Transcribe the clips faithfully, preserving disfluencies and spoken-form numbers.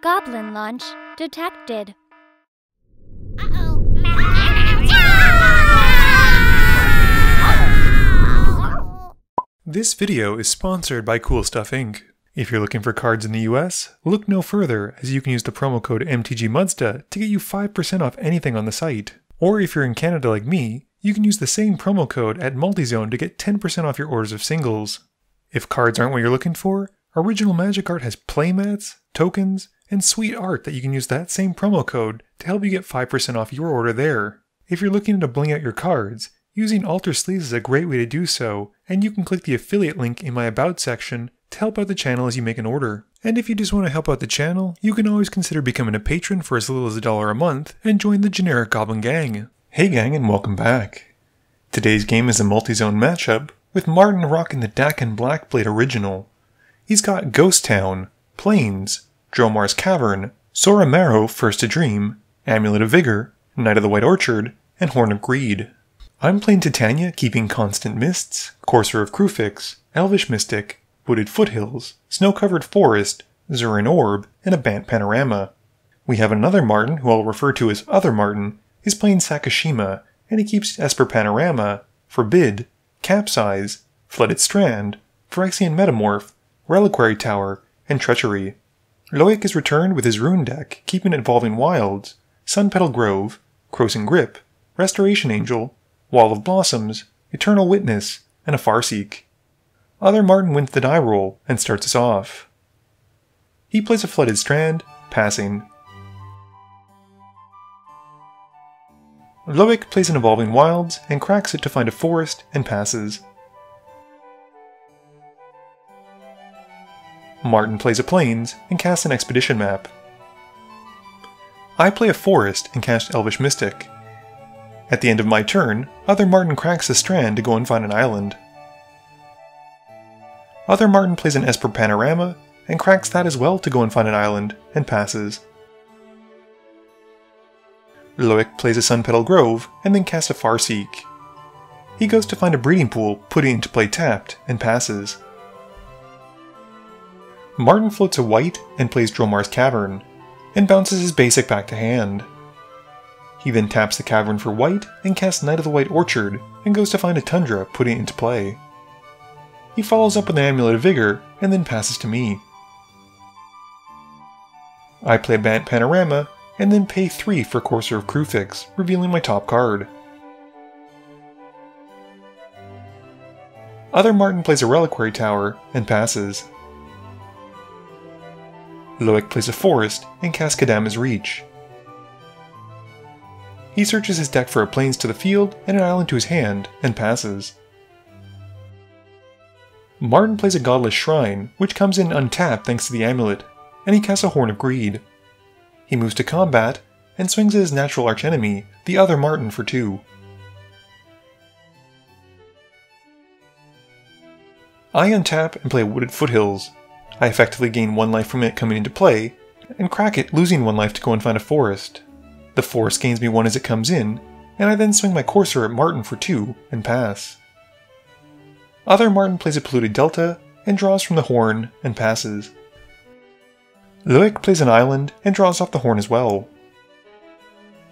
Goblin launch detected. Uh-oh. This video is sponsored by Cool Stuff Incorporated. If you're looking for cards in the U S, look no further, as you can use the promo code M T G Mudsta to get you five percent off anything on the site. Or if you're in Canada like me, you can use the same promo code at Multizone to get ten percent off your orders of singles. If cards aren't what you're looking for, Original Magic Art has playmats, tokens, and sweet art that you can use that same promo code to help you get five percent off your order there. If you're looking to bling out your cards, using Alter Sleeves is a great way to do so, and you can click the affiliate link in my About section to help out the channel as you make an order. And if you just want to help out the channel, you can always consider becoming a patron for as little as a dollar a month and join the generic Goblin Gang. Hey gang, and welcome back. Today's game is a multi-zone matchup with Martin rocking the Dak and Blackblade Original. He's got Ghost Town, Plains, Dromar's Cavern, Sora Marrow First to Dream, Amulet of Vigor, Knight of the White Orchard, and Horn of Greed. I'm playing Titania, keeping Constant Mists, Courser of Kruphix, Elvish Mystic, Wooded Foothills, Snow-Covered Forest, Zuran Orb, and a Bant Panorama. We have another Martin, who I'll refer to as Other Martin, is playing Sakashima, and he keeps Esper Panorama, Forbid, Capsize, Flooded Strand, Phyrexian Metamorph, Reliquary Tower, and Treachery. Loic is returned with his Rune deck, keeping Evolving Wilds, Sunpetal Grove, Crossing Grip, Restoration Angel, Wall of Blossoms, Eternal Witness, and a Farseek. Other Martin wins the die roll and starts us off. He plays a Flooded Strand, passing. Loic plays an Evolving Wilds and cracks it to find a forest and passes. Martin plays a Plains and casts an Expedition Map. I play a forest and cast Elvish Mystic. At the end of my turn, Other Martin cracks a strand to go and find an island. Other Martin plays an Esper Panorama, and cracks that as well to go and find an island, and passes. Loic plays a Sunpetal Grove, and then casts a Farseek. He goes to find a breeding pool, putting it into play tapped, and passes. Martin floats a white, and plays Dromar's Cavern, and bounces his basic back to hand. He then taps the cavern for white, and casts Knight of the White Orchard, and goes to find a tundra, putting it into play. He follows up with an Amulet of Vigor, and then passes to me. I play Bant Panorama, and then pay three for Courser of Kruphix, revealing my top card. Other Martin plays a Reliquary Tower, and passes. Loic plays a Forest, and casts Kadama's Reach. He searches his deck for a plains to the field and an island to his hand, and passes. Martin plays a Godless Shrine, which comes in untapped thanks to the amulet, and he casts a Horn of Greed. He moves to combat, and swings at his natural archenemy, the Other Martin, for two. I untap and play Wooded Foothills. I effectively gain one life from it coming into play, and crack it, losing one life to go and find a forest. The forest gains me one as it comes in, and I then swing my Courser at Martin for two, and pass. Other Martin plays a Polluted Delta, and draws from the horn, and passes. Loic plays an island, and draws off the horn as well.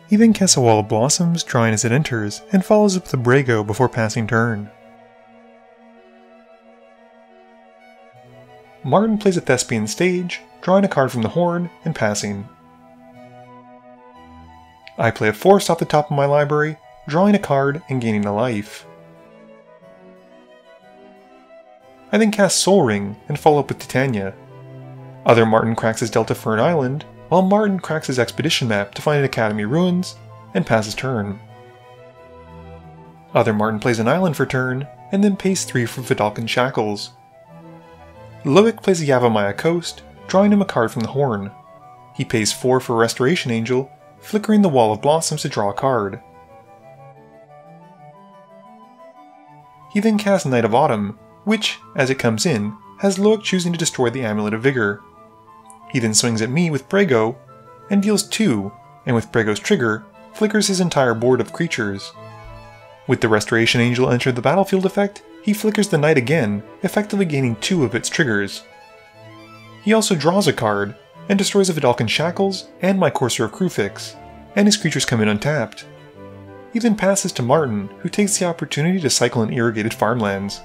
He then casts a Wall of Blossoms, drawing as it enters, and follows up with a Brago before passing turn. Martin plays a Thespian Stage, drawing a card from the horn, and passing. I play a forest off the top of my library, drawing a card and gaining a life. I then cast Soul Ring and follow up with Titania. Other Martin cracks his Delta for an island, while Martin cracks his Expedition Map to find an Academy Ruins, and passes turn. Other Martin plays an island for turn, and then pays three for Vidalcan Shackles. Loic plays a Yavimaya Coast, drawing him a card from the horn. He pays four for Restoration Angel, flickering the Wall of Blossoms to draw a card. He then casts Knight of Autumn, which, as it comes in, has Loic choosing to destroy the Amulet of Vigor. He then swings at me with Brago, and deals two, and with Brago's trigger, flickers his entire board of creatures. With the Restoration Angel enter the battlefield effect, he flickers the Knight again, effectively gaining two of its triggers. He also draws a card, and destroys a Vidalcan Shackles and my Courser of Kruphix, and his creatures come in untapped. He then passes to Martin, who takes the opportunity to cycle in irrigated farmlands.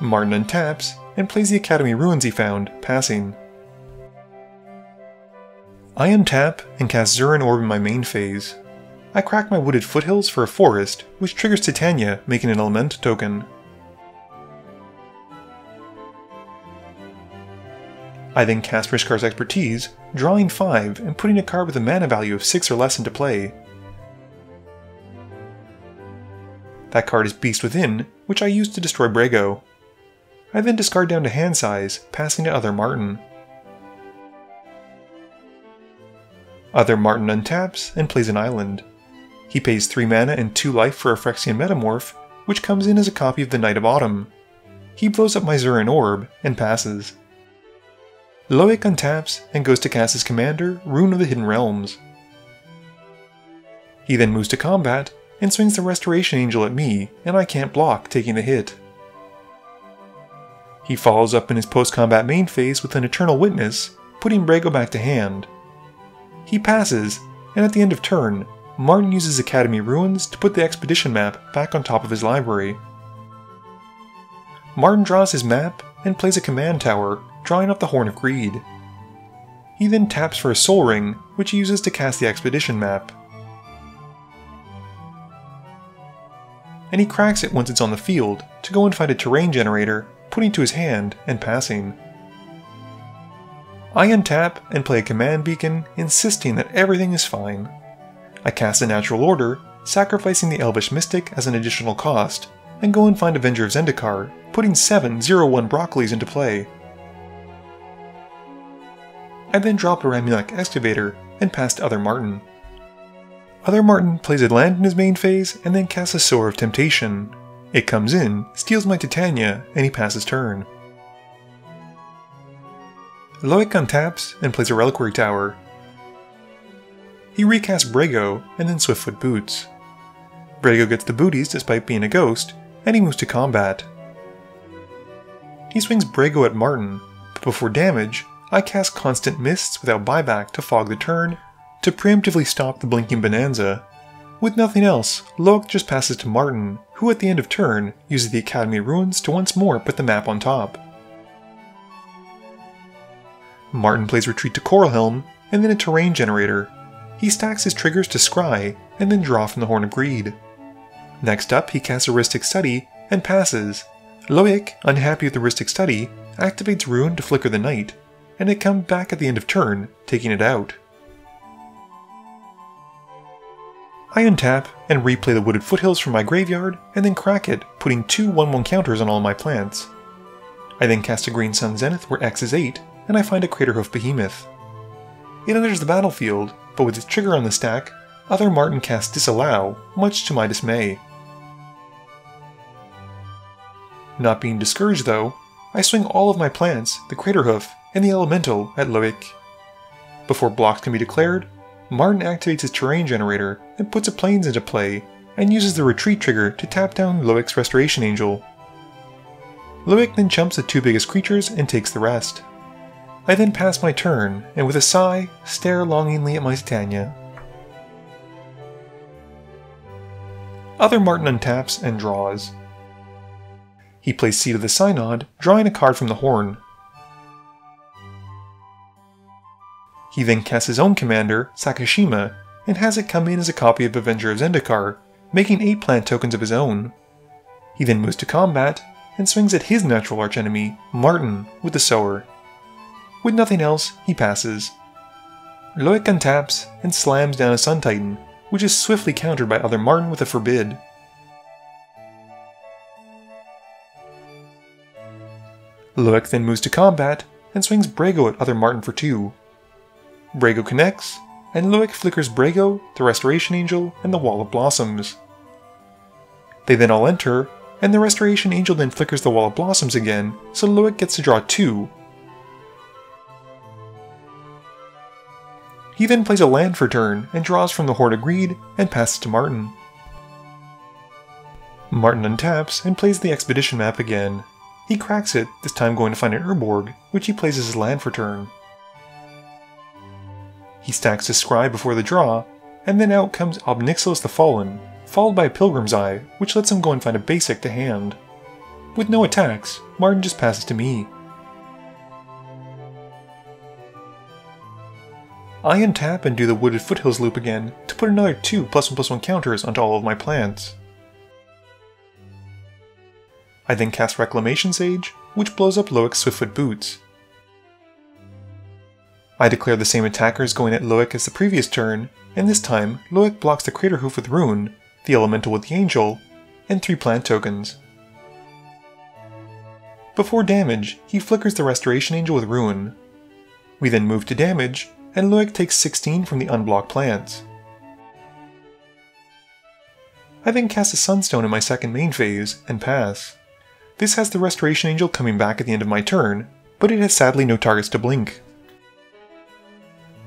Martin untaps, and plays the Academy Ruins he found, passing. I untap, and cast Zuran Orb in my main phase. I crack my Wooded Foothills for a forest, which triggers Titania, making an Element token. I then cast Riskar's Expertise, drawing five and putting a card with a mana value of six or less into play. That card is Beast Within, which I use to destroy Brago. I then discard down to hand size, passing to Other Martin. Other Martin untaps and plays an island. He pays three mana and two life for a Phyrexian Metamorph, which comes in as a copy of the Knight of Autumn. He blows up my Zuran Orb and passes. Loic untaps and goes to cast his commander, Rune of the Hidden Realms. He then moves to combat and swings the Restoration Angel at me, and I can't block, taking the hit. He follows up in his post-combat main phase with an Eternal Witness, putting Brago back to hand. He passes, and at the end of turn, Martin uses Academy Ruins to put the Expedition Map back on top of his library. Martin draws his map and plays a command tower, drawing up the Horn of Greed. He then taps for a Soul Ring, which he uses to cast the Expedition Map. And he cracks it once it's on the field, to go and find a Terrain Generator, putting to his hand and passing. I untap and play a Command Beacon, insisting that everything is fine. I cast a Natural Order, sacrificing the Elvish Mystic as an additional cost, and go and find Avenger of Zendikar, putting seven zero one Broccolis into play. I then drop a Ramulak Excavator and pass to Other Martin. Other Martin plays a land in his main phase and then casts a Sower of Temptation. It comes in, steals my Titania, and he passes turn. Loic untaps and plays a Reliquary Tower. He recasts Brago and then Swiftfoot Boots. Brago gets the booties despite being a ghost, and he moves to combat. He swings Brago at Martin, but before damage, I cast Constant Mists without buyback to fog the turn, to preemptively stop the Blinking Bonanza. With nothing else, Loic just passes to Martin, who at the end of turn uses the Academy Ruins to once more put the map on top. Martin plays Retreat to Coralhelm, and then a Terrain Generator. He stacks his triggers to scry, and then draw from the Horn of Greed. Next up, he casts a Rhystic Study, and passes. Loic, unhappy with the Rhystic Study, activates Rune to flicker the Knight, and it comes back at the end of turn, taking it out. I untap and replay the Wooded Foothills from my graveyard, and then crack it, putting two one one counters on all my plants. I then cast a Green Sun Zenith where X is eight, and I find a Craterhoof Behemoth. It enters the battlefield, but with its trigger on the stack, Other Martin casts Disallow, much to my dismay. Not being discouraged though, I swing all of my plants, the Craterhoof, and the Elemental at Loic. Before blocks can be declared, Martin activates his Terrain Generator and puts a Plains into play, and uses the Retreat trigger to tap down Loic's Restoration Angel. Loic then chumps the two biggest creatures and takes the rest. I then pass my turn, and with a sigh, stare longingly at my Titania. Other Martin untaps and draws. He plays Seed of the Synod, drawing a card from the Horn. He then casts his own commander, Sakashima, and has it come in as a copy of Avenger of Zendikar, making eight plant tokens of his own. He then moves to combat, and swings at his natural archenemy, Martin, with the Sower. With nothing else, he passes. Loic untaps, and slams down a Sun Titan, which is swiftly countered by Other Martin with a Forbid. Loic then moves to combat, and swings Brago at Other Martin for two. Brago connects, and Loic flickers Brago, the Restoration Angel, and the Wall of Blossoms. They then all enter, and the Restoration Angel then flickers the Wall of Blossoms again, so Loic gets to draw two. He then plays a land for turn, and draws from the Horn of Greed, and passes to Martin. Martin untaps, and plays the Expedition Map again. He cracks it, this time going to find an Urborg, which he plays as his land for turn. He stacks his Scry before the draw, and then out comes Obnixilis the Fallen, followed by a Pilgrim's Eye, which lets him go and find a basic to hand. With no attacks, Martin just passes to me. I untap and do the Wooded Foothills loop again to put another two plus one plus one counters onto all of my plants. I then cast Reclamation Sage, which blows up Loic's Swiftfoot Boots. I declare the same attackers going at Loic as the previous turn, and this time Loic blocks the Crater Hoof with Rune, the Elemental with the Angel, and three plant tokens. Before damage, he flickers the Restoration Angel with Ruin. We then move to damage, and Loic takes sixteen from the unblocked plants. I then cast a Sunstone in my second main phase, and pass. This has the Restoration Angel coming back at the end of my turn, but it has sadly no targets to blink.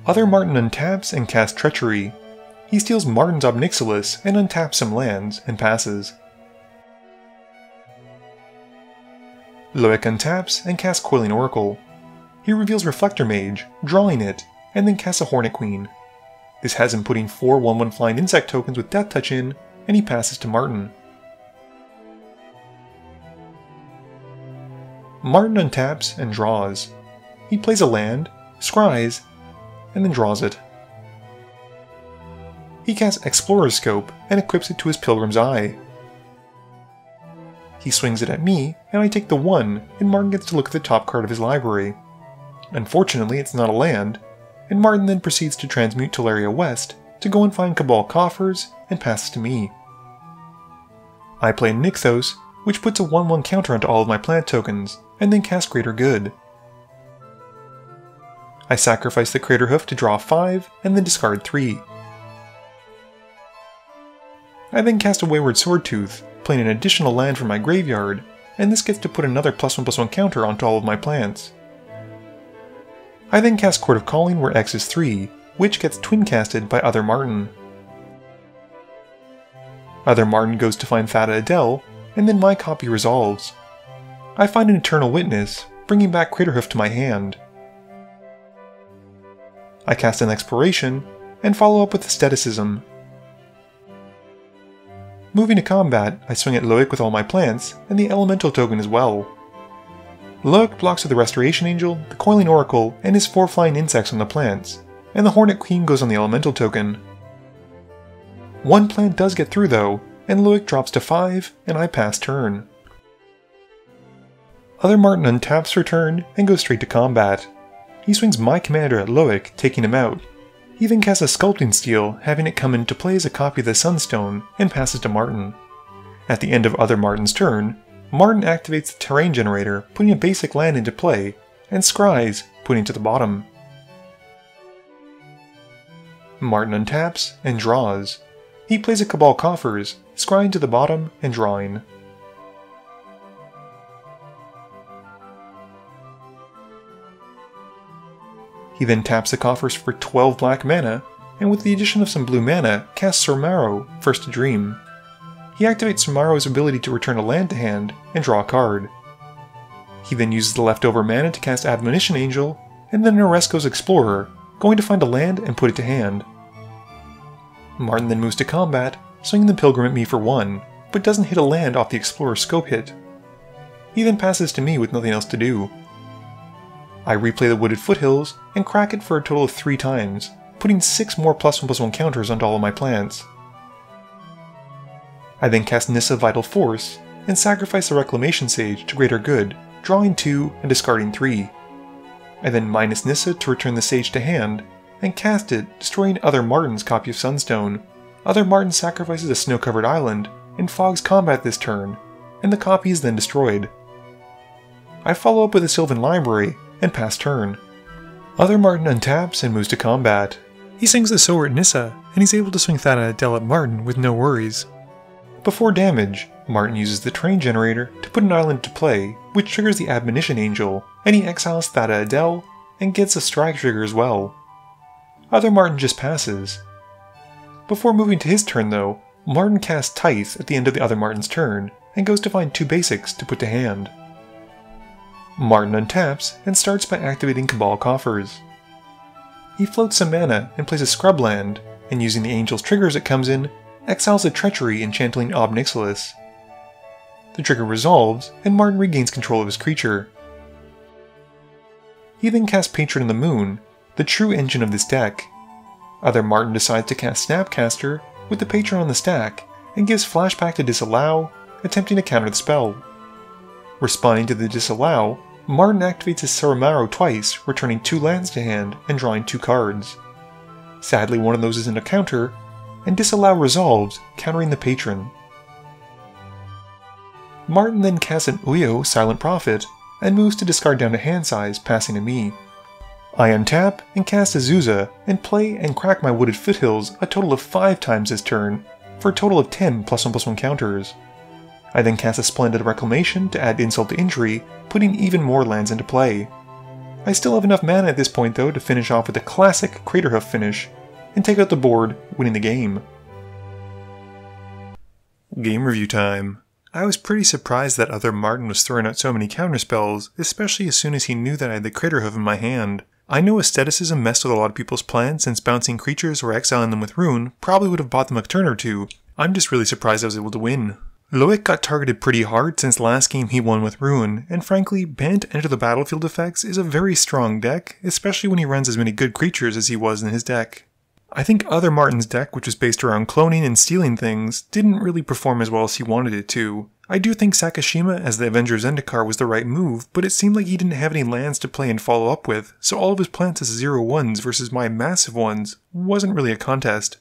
Other Martin untaps and casts Treachery. He steals Martin's Obnixilis and untaps some lands, and passes. Loic untaps and casts Coiling Oracle. He reveals Reflector Mage, drawing it, and then casts a Hornet Queen. This has him putting four one one flying insect tokens with Death Touch in, and he passes to Martin. Martin untaps and draws. He plays a land, scries, and then draws it. He casts Explorer's Scope and equips it to his Pilgrim's Eye. He swings it at me, and I take the one, and Martin gets to look at the top card of his library. Unfortunately, it's not a land, and Martin then proceeds to transmute Teleria West to go and find Cabal Coffers, and passes to me. I play Nykthos, which puts a one one counter onto all of my plant tokens, and then casts Greater Good. I sacrifice the Crater Hoof to draw five, and then discard three. I then cast a Wayward Swordtooth, playing an additional land from my graveyard, and this gets to put another plus one plus one counter onto all of my plants. I then cast Court of Calling where X is three, which gets twin casted by Other Martin. Other Martin goes to find Fata Adele, and then my copy resolves. I find an Eternal Witness, bringing back Craterhoof to my hand. I cast an Exploration, and follow up with Aestheticism. Moving to combat, I swing at Loic with all my plants, and the Elemental token as well. Loic blocks with the Restoration Angel, the Coiling Oracle, and his four flying insects on the plants, and the Hornet Queen goes on the Elemental token. One plant does get through though, and Loic drops to five, and I pass turn. Other Martin untaps her turn, and goes straight to combat. He swings my commander at Loic, taking him out. He then casts a Sculpting Steel, having it come into play as a copy of the Sunstone, and passes to Martin. At the end of Other Martin's turn, Martin activates the Terrain Generator, putting a basic land into play, and scries, putting it to the bottom. Martin untaps, and draws. He plays a Cabal Coffers, scrying to the bottom, and drawing. He then taps the coffers for twelve black mana, and with the addition of some blue mana, casts Sormaro, First to Dream. He activates Sormaro's ability to return a land to hand, and draw a card. He then uses the leftover mana to cast Admonition Angel, and then Noresco's Explorer, going to find a land and put it to hand. Martin then moves to combat, swinging the Pilgrim at me for one, but doesn't hit a land off the Explorer's Scope hit. He then passes to me with nothing else to do. I replay the Wooded Foothills, and crack it for a total of three times, putting six more plus one plus one counters onto all of my plants. I then cast Nissa Vital Force, and sacrifice the Reclamation Sage to Greater Good, drawing two and discarding three. I then minus Nissa to return the Sage to hand, and cast it, destroying Other Martin's copy of Sunstone. Other Martin sacrifices a snow-covered island, and fogs combat this turn, and the copy is then destroyed. I follow up with a Sylvan Library, and pass turn. Other Martin untaps and moves to combat. He sings the Sower at Nissa, and he's able to swing Thana Adele at Martin with no worries. Before damage, Martin uses the Terrain Generator to put an island to play, which triggers the Admonition Angel, and he exiles Thana Adele, and gets a strike trigger as well. Other Martin just passes. Before moving to his turn though, Martin casts Tithe at the end of the Other Martin's turn, and goes to find two basics to put to hand. Martin untaps and starts by activating Cabal Coffers. He floats some mana and plays a Scrubland, and using the Angel's trigger as it comes in, exiles a Treachery Enchanting Obnixilis. The trigger resolves, and Martin regains control of his creature. He then casts Patron of the Moon, the true engine of this deck. Either Martin decides to cast Snapcaster with the Patron on the stack, and gives Flashback to Disallow, attempting to counter the spell. Responding to the Disallow, Martin activates his Suramaru twice, returning two lands to hand and drawing two cards. Sadly, one of those isn't a counter, and Disallow resolves, countering the Patron. Martin then casts an Uyo Silent Prophet, and moves to discard down to hand size, passing to me. I untap and cast Azusa, and play and crack my Wooded Foothills a total of five times this turn, for a total of ten plus one plus one counters. I then cast a Splendid Reclamation to add insult to injury, putting even more lands into play. I still have enough mana at this point though to finish off with a classic Craterhoof finish, and take out the board, winning the game. Game review time. I was pretty surprised that other Martin was throwing out so many counterspells, especially as soon as he knew that I had the Craterhoof in my hand. I know aestheticism messed with a lot of people's plans, since bouncing creatures or exiling them with Rune probably would have bought them a turn or two. I'm just really surprised I was able to win. Loic got targeted pretty hard since last game he won with Ruin, and frankly, Bant Enter the Battlefield Effects is a very strong deck, especially when he runs as many good creatures as he was in his deck. I think Other Martin's deck, which was based around cloning and stealing things, didn't really perform as well as he wanted it to. I do think Sakashima as the Avenger of Zendikar was the right move, but it seemed like he didn't have any lands to play and follow up with, so all of his plants as zero ones versus my massive ones wasn't really a contest.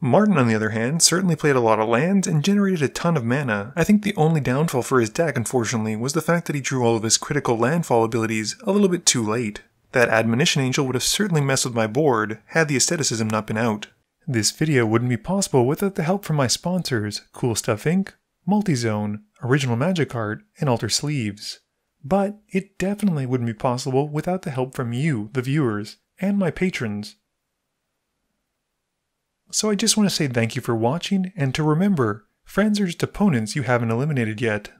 Martin, on the other hand, certainly played a lot of lands and generated a ton of mana. I think the only downfall for his deck, unfortunately, was the fact that he drew all of his critical landfall abilities a little bit too late. That Admonition Angel would have certainly messed with my board had the aestheticism not been out. This video wouldn't be possible without the help from my sponsors, Cool Stuff Incorporated, Multizone, Original Magic Art, and Alter Sleeves. But it definitely wouldn't be possible without the help from you, the viewers, and my patrons. So I just want to say thank you for watching, and to remember, friends are just opponents you haven't eliminated yet.